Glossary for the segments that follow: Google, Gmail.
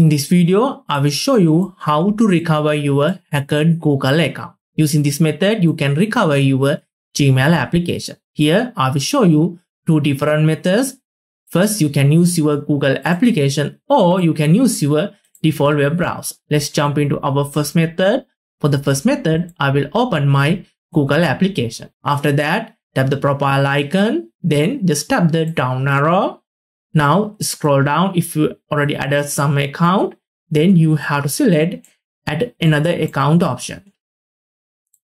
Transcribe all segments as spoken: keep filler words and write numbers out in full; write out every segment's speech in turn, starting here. In this video, I will show you how to recover your hacked Google account. Using this method, you can recover your Gmail application. Here, I will show you two different methods. First, you can use your Google application or you can use your default web browser. Let's jump into our first method. For the first method, I will open my Google application. After that, tap the profile icon, then just tap the down arrow. Now scroll down. If you already added some account, then you have to select add another account option.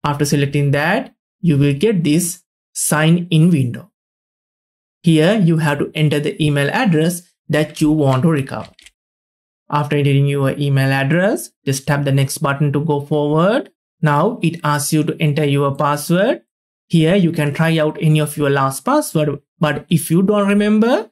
After selecting that, you will get this sign in window. Here you have to enter the email address that you want to recover. After entering your email address, just tap the next button to go forward. Now it asks you to enter your password. Here you can try out any of your last password, but if you don't remember,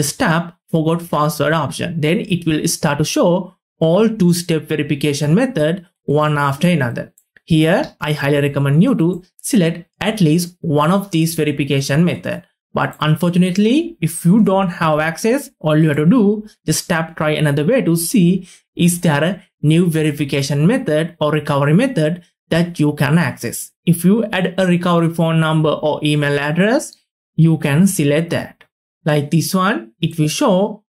just tap forgot password option. Then it will start to show all two-step verification method one after another. Here I highly recommend you to select at least one of these verification method. But unfortunately, if you don't have access, all you have to do just tap try another way to see is there a new verification method or recovery method that you can access. If you add a recovery phone number or email address, you can select that. Like this one, it will show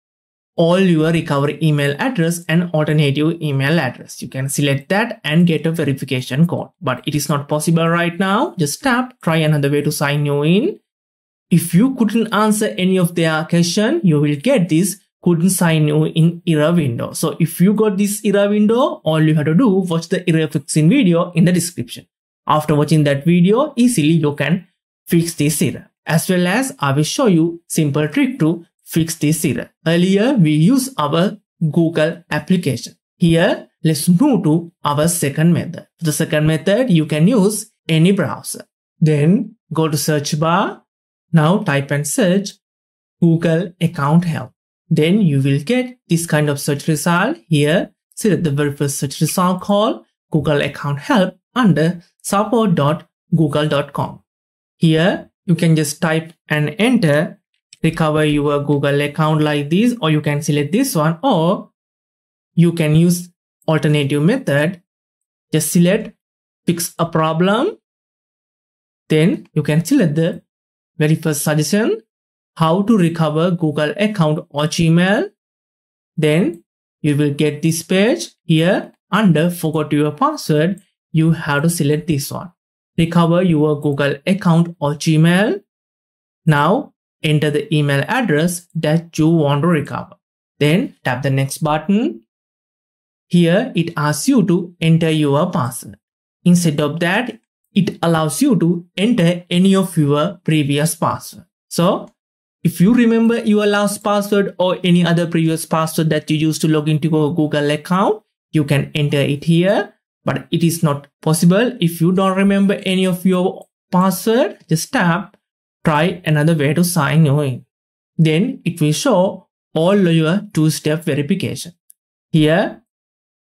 all your recovery email address and alternative email address. You can select that and get a verification code, but it is not possible right now. Just tap try another way to sign you in. If you couldn't answer any of their question, you will get this couldn't sign you in error window. So if you got this error window, all you have to do watch the error fixing video in the description. After watching that video, easily you can fix this error. As well as I will show you simple trick to fix this error. Earlier we use our Google application. Here let's move to our second method. For the second method, you can use any browser. Then go to search bar. Now type and search Google account help. Then you will get this kind of search result. Here select the very first search result called Google account help under support dot google dot com. Here you can just type and enter recover your Google account like this, or you can select this one, or you can use alternative method. Just select fix a problem. Then you can select the very first suggestion, how to recover Google account or Gmail. Then you will get this page. Here under forgot your password, you have to select this one, recover your Google account or Gmail. Now enter the email address that you want to recover. Then tap the next button. Here it asks you to enter your password. Instead of that, it allows you to enter any of your previous password. So if you remember your last password or any other previous password that you used to log into your Google account, you can enter it here. But it is not possible if you don't remember any of your password. Just tap try another way to sign in. Then it will show all your two-step verification. Here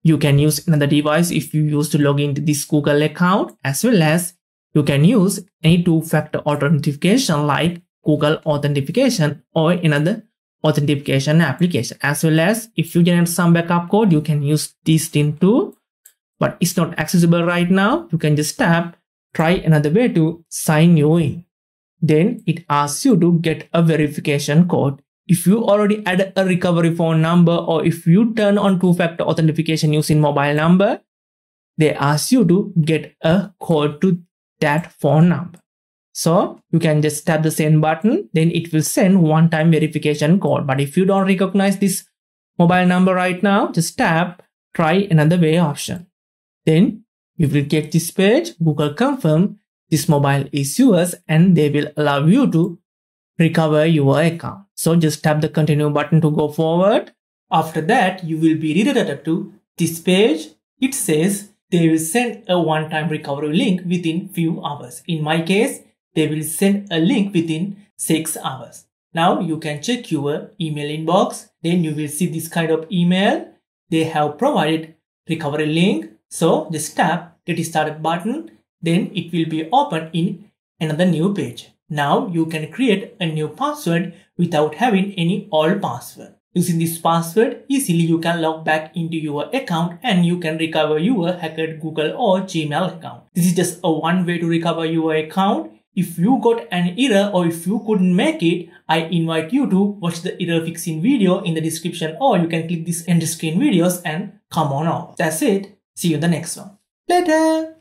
you can use another device if you used to log into this Google account, as well as you can use any two-factor authentication like Google authentication or another authentication application. As well as if you generate some backup code, you can use this thing too, but it's not accessible right now. You can just tap try another way to sign you in. Then it asks you to get a verification code. If you already add a recovery phone number or if you turn on two-factor authentication using mobile number, they ask you to get a code to that phone number. So you can just tap the send button, then it will send one-time verification code. But if you don't recognize this mobile number right now, just tap try another way option. Then you will get this page, Google confirm this mobile is yours, and they will allow you to recover your account. So just tap the continue button to go forward. After that, you will be redirected to this page. It says they will send a one-time recovery link within few hours. In my case, they will send a link within six hours. Now you can check your email inbox. Then you will see this kind of email. They have provided recovery link. So just tap get started button. Then it will be opened in another new page. Now you can create a new password without having any old password. Using this password, easily you can log back into your account and you can recover your hacked Google or Gmail account. This is just a one way to recover your account. If you got an error or if you couldn't make it, I invite you to watch the error fixing video in the description, or you can click this end screen videos and come on off. That's it. See you in the next one. Later.